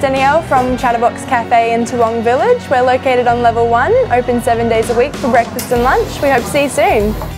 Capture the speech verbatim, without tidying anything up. Danielle from Chatterbox Cafe in Toowong Village. We're located on level one, open seven days a week for breakfast and lunch. We hope to see you soon.